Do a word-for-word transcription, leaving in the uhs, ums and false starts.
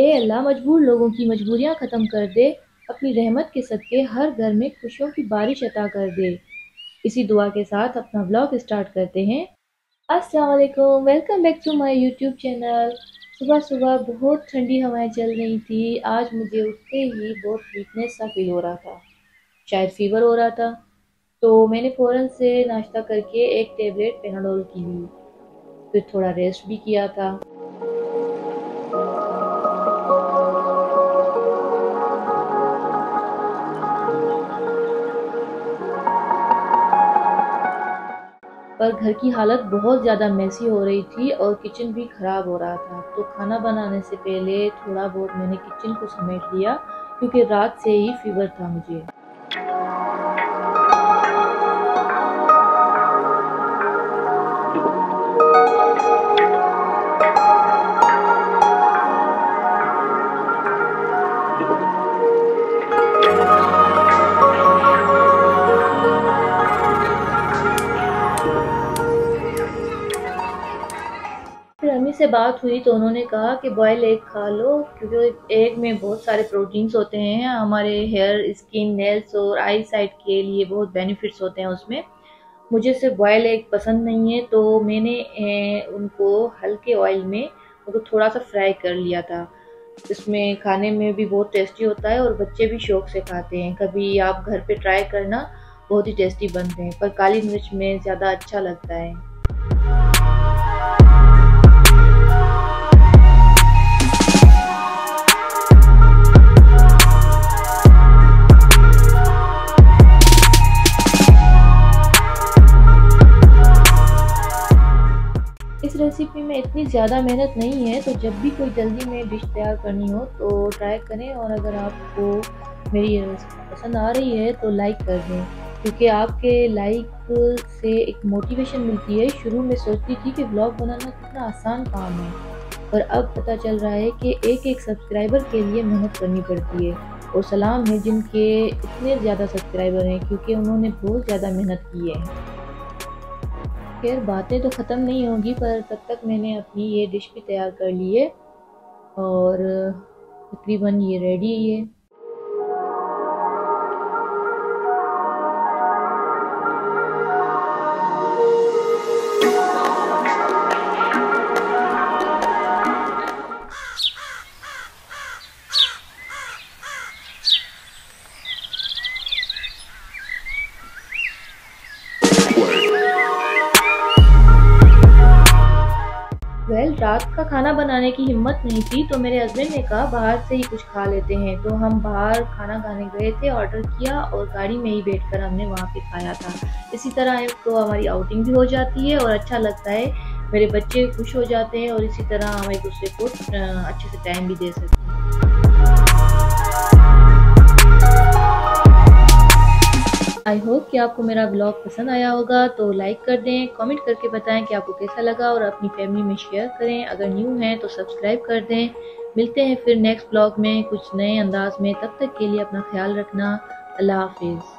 ए अल्लाह मजबूर लोगों की मजबूरियां ख़त्म कर दे, अपनी रहमत के सदके हर घर में खुशियों की बारिश अता कर दे। इसी दुआ के साथ अपना व्लॉग स्टार्ट करते हैं। अस्सलाम वालेकुम, welcome back to my YouTube channel. सुबह सुबह बहुत ठंडी हवाएं चल रही थी। आज मुझे उठते ही बहुत वीकनेस सा फील हो रहा था, शायद फीवर हो रहा था, तो मैंने फ़ौरन से नाश्ता करके एक टेबलेट पेनाडोल की ली, फिर थोड़ा रेस्ट भी किया था। पर घर की हालत बहुत ज़्यादा मेसी हो रही थी और किचन भी ख़राब हो रहा था, तो खाना बनाने से पहले थोड़ा बहुत मैंने किचन को समेट लिया, क्योंकि रात से ही फीवर था मुझे। से बात हुई तो उन्होंने कहा कि बॉयल एग खा लो, क्योंकि एग में बहुत सारे प्रोटीन्स होते हैं, हमारे हेयर, स्किन, नेल्स और आई साइट के लिए बहुत बेनिफिट्स होते हैं उसमें। मुझे सिर्फ बॉयल एग पसंद नहीं है, तो मैंने उनको हल्के ऑयल में उनको थोड़ा सा फ्राई कर लिया था। इसमें खाने में भी बहुत टेस्टी होता है और बच्चे भी शौक से खाते हैं। कभी आप घर पर ट्राई करना, बहुत ही टेस्टी बनते हैं, पर काली मिर्च में ज़्यादा अच्छा लगता है। रेसिपी में इतनी ज़्यादा मेहनत नहीं है, तो जब भी कोई जल्दी में डिश तैयार करनी हो तो ट्राई करें। और अगर आपको मेरी ये रेसिपी पसंद आ रही है तो लाइक कर दें, क्योंकि आपके लाइक से एक मोटिवेशन मिलती है। शुरू में सोचती थी कि व्लॉग बनाना कितना आसान काम है, पर अब पता चल रहा है कि एक एक सब्सक्राइबर के लिए मेहनत करनी पड़ती है। और सलाम है जिनके इतने ज़्यादा सब्सक्राइबर हैं, क्योंकि उन्होंने बहुत ज़्यादा मेहनत की है। खैर, बातें तो ख़त्म नहीं होंगी, पर तब तक मैंने अपनी ये डिश भी तैयार कर ली है और तकरीबन ये रेडी है। वेल well, रात का खाना बनाने की हिम्मत नहीं थी, तो मेरे हस्बैंड ने कहा बाहर से ही कुछ खा लेते हैं। तो हम बाहर खाना खाने गए थे, ऑर्डर किया और गाड़ी में ही बैठकर हमने वहाँ पे खाया था। इसी तरह तो हमारी आउटिंग भी हो जाती है और अच्छा लगता है, मेरे बच्चे खुश हो जाते हैं और इसी तरह हम एक दूसरे को अच्छे से टाइम भी दे सकते हैं। आई होप कि आपको मेरा ब्लॉग पसंद आया होगा, तो लाइक कर दें, कमेंट करके बताएं कि आपको कैसा लगा और अपनी फैमिली में शेयर करें। अगर न्यू हैं तो सब्सक्राइब कर दें। मिलते हैं फिर नेक्स्ट ब्लॉग में कुछ नए अंदाज में। तब तक के लिए अपना ख्याल रखना। अल्लाह हाफिज़।